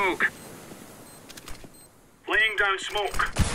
smoke. Laying down smoke.